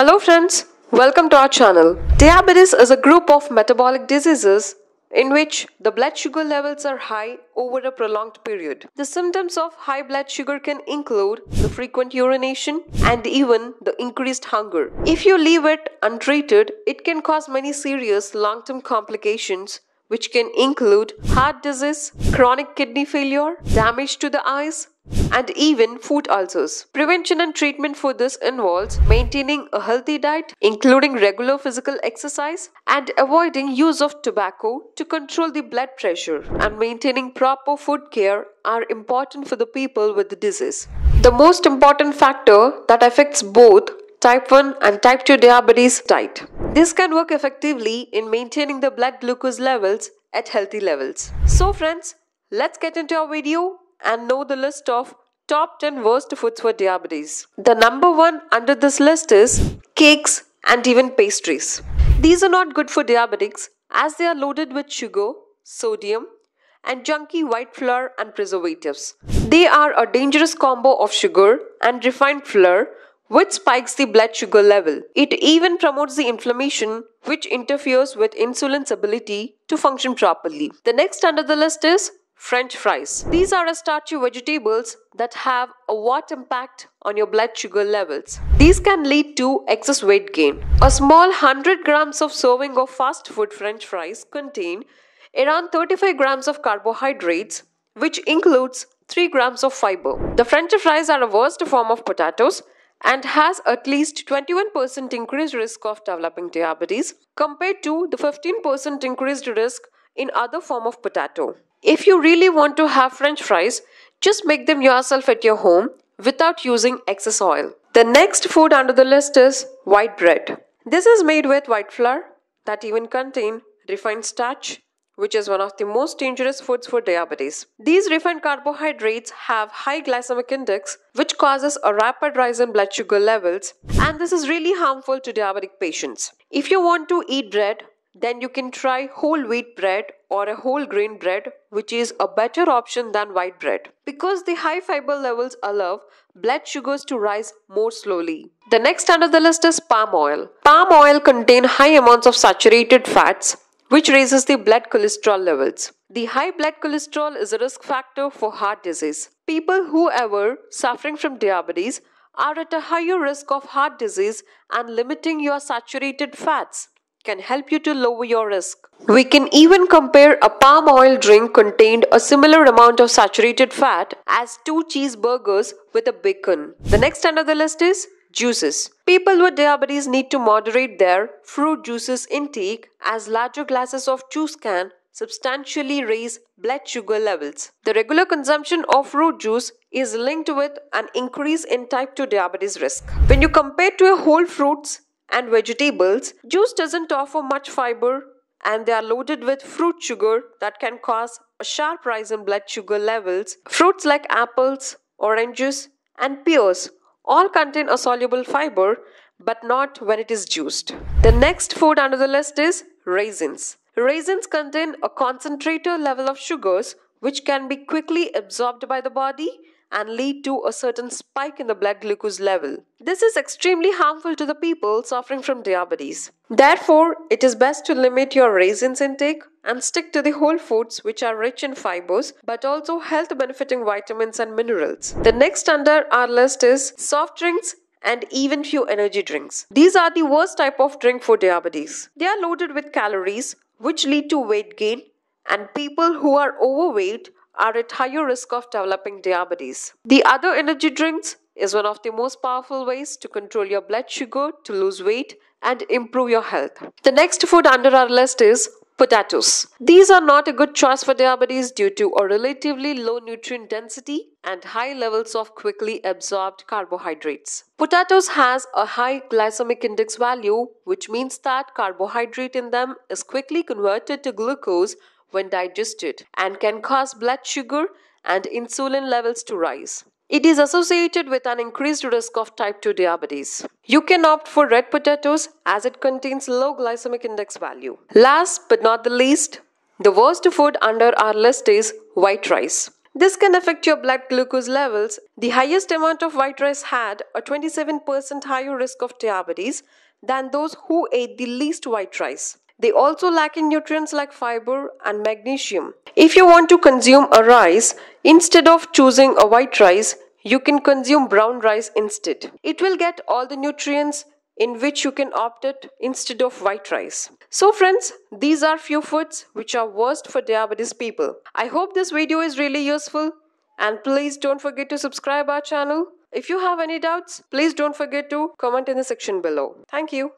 Hello friends, welcome to our channel. Diabetes is a group of metabolic diseases in which the blood sugar levels are high over a prolonged period. The symptoms of high blood sugar can include the frequent urination and even the increased hunger. If you leave it untreated, it can cause many serious long-term complications which can include heart disease, chronic kidney failure, damage to the eyes, and even foot ulcers. Prevention and treatment for this involves maintaining a healthy diet, including regular physical exercise, and avoiding use of tobacco to control the blood pressure, and maintaining proper food care are important for the people with the disease. The most important factor that affects both type 1 and type 2 diabetes diet. This can work effectively in maintaining the blood glucose levels at healthy levels. So friends, let's get into our video and know the list of top 10 worst foods for diabetes. The number one under this list is cakes and even pastries. These are not good for diabetics as they are loaded with sugar, sodium, and junky white flour and preservatives. They are a dangerous combo of sugar and refined flour which spikes the blood sugar level. It even promotes the inflammation which interferes with insulin's ability to function properly. The next under the list is French fries. These are starchy vegetables that have a what impact on your blood sugar levels. These can lead to excess weight gain. A small 100 grams of serving of fast food French fries contain around 35 grams of carbohydrates, which includes 3 grams of fiber. The French fries are a worst form of potatoes and has at least 21% increased risk of developing diabetes compared to the 15% increased risk in other form of potato. If you really want to have French fries, just make them yourself at your home without using excess oil. The next food under the list is white bread. This is made with white flour that even contain refined starch, which is one of the most dangerous foods for diabetes. These refined carbohydrates have high glycemic index, which causes a rapid rise in blood sugar levels, and this is really harmful to diabetic patients. If you want to eat bread, then you can try whole wheat bread or a whole grain bread, which is a better option than white bread because the high fiber levels allow blood sugars to rise more slowly. The next under the list is palm oil. Palm oil contains high amounts of saturated fats, which raises the blood cholesterol levels. The high blood cholesterol is a risk factor for heart disease. People whoever suffering from diabetes are at a higher risk of heart disease, and limiting your saturated fats can help you to lower your risk. We can even compare a palm oil drink contained a similar amount of saturated fat as 2 cheeseburgers with a bacon. The next under the list is juices. People with diabetes need to moderate their fruit juices intake as larger glasses of juice can substantially raise blood sugar levels. The regular consumption of fruit juice is linked with an increase in type 2 diabetes risk. When you compare to a whole fruits and vegetables, juice doesn't offer much fiber and they are loaded with fruit sugar that can cause a sharp rise in blood sugar levels. Fruits like apples, oranges, and pears all contain a soluble fiber, but not when it is juiced. The next food under the list is raisins. Raisins contain a concentrated level of sugars which can be quickly absorbed by the body and lead to a certain spike in the blood glucose level. This is extremely harmful to the people suffering from diabetes. Therefore, it is best to limit your raisins intake and stick to the whole foods which are rich in fibers but also health benefiting vitamins and minerals. The next under our list is soft drinks and even few energy drinks. These are the worst type of drink for diabetes. They are loaded with calories which lead to weight gain, and people who are overweight are at higher risk of developing diabetes. The other energy drinks is one of the most powerful ways to control your blood sugar, to lose weight, and improve your health. The next food under our list is potatoes. These are not a good choice for diabetes due to a relatively low nutrient density and high levels of quickly absorbed carbohydrates. Potatoes has a high glycemic index value, which means that carbohydrate in them is quickly converted to glucose when digested and can cause blood sugar and insulin levels to rise. It is associated with an increased risk of type 2 diabetes. You can opt for red potatoes as it contains low glycemic index value. Last but not the least, the worst food under our list is white rice. This can affect your blood glucose levels. The highest amount of white rice had a 27% higher risk of diabetes than those who ate the least white rice. They also lack in nutrients like fiber and magnesium. If you want to consume a rice, instead of choosing a white rice, you can consume brown rice instead. It will get all the nutrients in which you can opt it instead of white rice. So friends, these are few foods which are worst for diabetes people. I hope this video is really useful, and please don't forget to subscribe our channel. If you have any doubts, please don't forget to comment in the section below. Thank you.